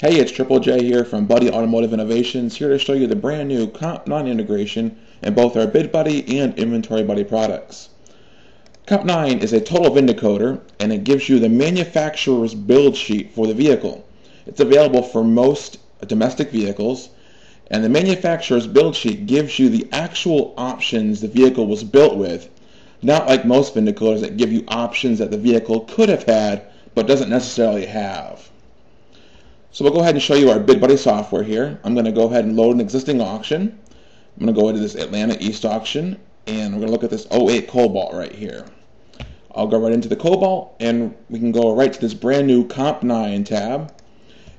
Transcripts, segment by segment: Hey, it's Triple J here from Buddy Automotive Innovations, here to show you the brand new Comp Nine integration in both our Bid Buddy and Inventory Buddy products. Comp Nine is a total VIN decoder, and it gives you the manufacturer's build sheet for the vehicle. It's available for most domestic vehicles, and the manufacturer's build sheet gives you the actual options the vehicle was built with, not like most VIN decoders that give you options that the vehicle could have had but doesn't necessarily have. So we'll go ahead and show you our Bid Buddy software here. I'm going to go ahead and load an existing auction. I'm going to go into this Atlanta East auction, and we're going to look at this 08 Cobalt right here. I'll go right into the Cobalt, and we can go right to this brand new Comp 9 tab.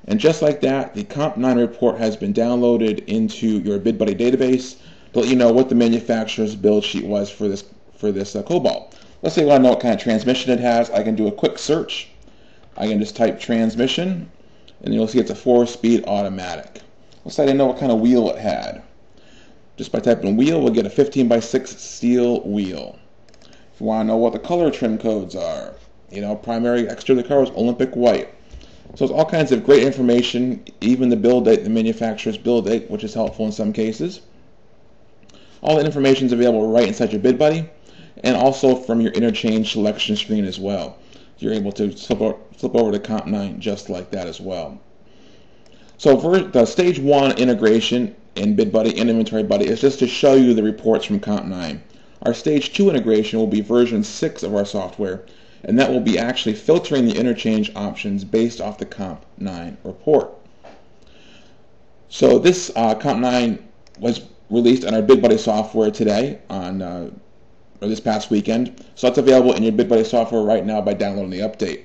And just like that, the Comp 9 report has been downloaded into your Bid Buddy database to let you know what the manufacturer's build sheet was for this Cobalt. Let's say I want to know what kind of transmission it has. I can do a quick search. I can just type transmission, and you'll see it's a 4-speed automatic. Let's say I didn't know what kind of wheel it had. Just by typing wheel, we'll get a 15x6 steel wheel. If you want to know what the color trim codes are, you know, primary exterior of the car is Olympic white. So it's all kinds of great information, even the build date, the manufacturer's build date, which is helpful in some cases. All the information is available right inside your Bid Buddy, and also from your interchange selection screen as well. You're able to flip over to Comp 9 just like that as well. So for the stage 1 integration in Bid Buddy and Inventory Buddy is just to show you the reports from Comp 9. Our stage 2 integration will be version 6 of our software, and that will be actually filtering the interchange options based off the Comp 9 report. So this Comp 9 was released on our Bid Buddy software today on or this past weekend, so that's available in your Bid Buddy software right now by downloading the update.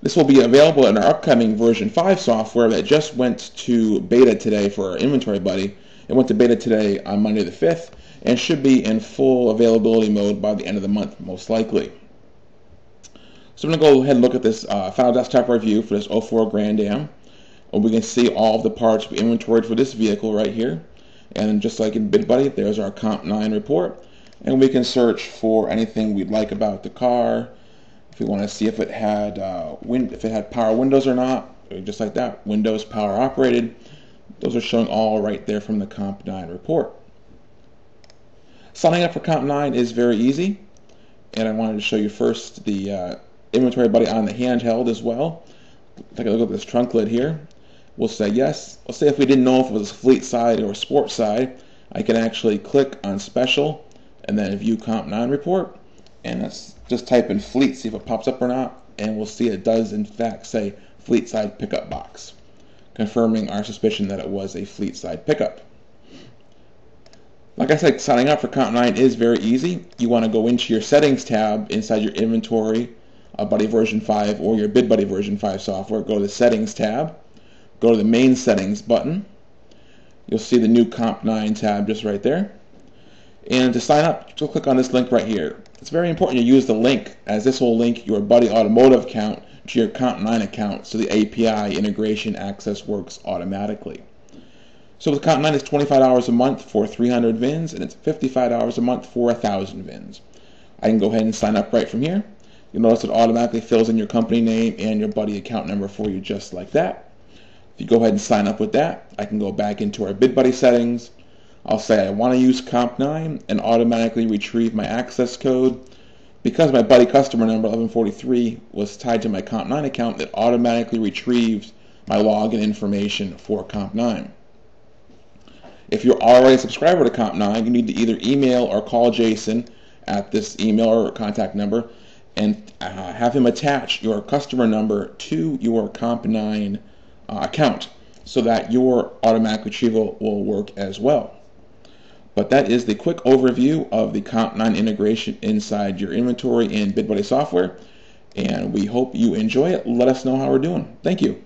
This will be available in our upcoming version 5 software that just went to beta today for our Inventory Buddy. It went to beta today on Monday the 5th and should be in full availability mode by the end of the month, most likely. So I'm going to go ahead and look at this final desktop review for this 04 Grand Am, and we can see all of the parts we inventoried for this vehicle right here. And just like in Bid Buddy, there's our Comp 9 report. And we can search for anything we'd like about the car. If we want to see if it had power windows or not, just like that, windows power operated. Those are shown all right there from the Comp 9 report. Signing up for Comp 9 is very easy, and I wanted to show you first the Inventory Buddy on the handheld as well. Take a look at this trunk lid here. We'll say yes. Let's say if we didn't know if it was fleet side or sports side, I can actually click on special and then view Comp 9 report, and let's just type in fleet, see if it pops up or not, and we'll see it does in fact say fleet side pickup box, confirming our suspicion that it was a fleet side pickup. Like I said, signing up for Comp 9 is very easy. You want to go into your settings tab inside your Inventory Buddy version 5 or your Bid Buddy version 5 software. Go to the settings tab, go to the main settings button. You'll see the new Comp 9 tab just right there. And to sign up, just click on this link right here. It's very important you use the link, as this will link your Buddy Automotive account to your Comp 9 account, so the API integration access works automatically. So with Comp 9, it's $25 a month for 300 VINs, and it's $55 a month for 1,000 VINs. I can go ahead and sign up right from here. You'll notice it automatically fills in your company name and your Buddy account number for you just like that. If you go ahead and sign up with that, I can go back into our Bid Buddy settings. I'll say I want to use Comp 9 and automatically retrieve my access code. Because my Buddy customer number 1143 was tied to my Comp 9 account, it automatically retrieves my login information for Comp 9. If you're already a subscriber to Comp 9, you need to either email or call Jason at this email or contact number and have him attach your customer number to your Comp 9 account, so that your automatic retrieval will work as well. But that is the quick overview of the Comp 9 integration inside your Inventory and Bid Buddy software, and we hope you enjoy it. Let us know how we're doing. Thank you.